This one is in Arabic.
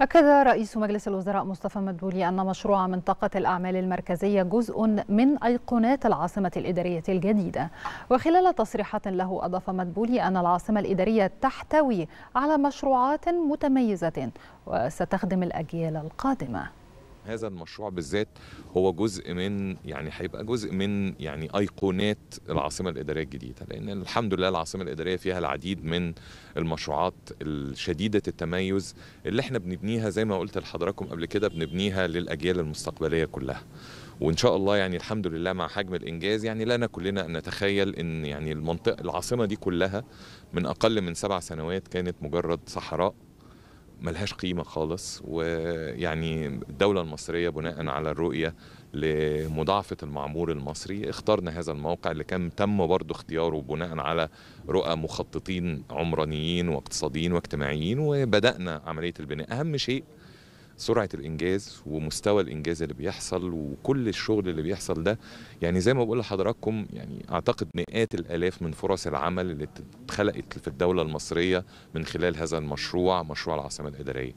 أكد رئيس مجلس الوزراء مصطفى مدبولي أن مشروع منطقة الأعمال المركزية جزء من أيقونات العاصمة الإدارية الجديدة. وخلال تصريحات له أضاف مدبولي أن العاصمة الإدارية تحتوي على مشروعات متميزة وستخدم الأجيال القادمة. هذا المشروع بالذات هو جزء من هيبقى جزء من ايقونات العاصمه الاداريه الجديده، لان الحمد لله العاصمه الاداريه فيها العديد من المشروعات الشديده التميز اللي احنا بنبنيها زي ما قلت لحضراتكم قبل كده، بنبنيها للاجيال المستقبليه كلها. وان شاء الله الحمد لله مع حجم الانجاز لنا كلنا ان نتخيل ان المنطقه العاصمه دي كلها من اقل من 7 سنوات كانت مجرد صحراء ملهاش قيمة خالص، ويعني الدولة المصرية بناء على الرؤية لمضاعفة المعمور المصري اخترنا هذا الموقع اللي كان تم برضو اختياره بناء على رؤى مخططين عمرانيين واقتصاديين واجتماعيين، وبدأنا عملية البناء. أهم شيء سرعة الإنجاز ومستوى الإنجاز اللي بيحصل وكل الشغل اللي بيحصل ده، زي ما بقول لحضراتكم أعتقد مئات الآلاف من فرص العمل اللي اتخلقت في الدولة المصرية من خلال هذا المشروع، مشروع العاصمة الإدارية.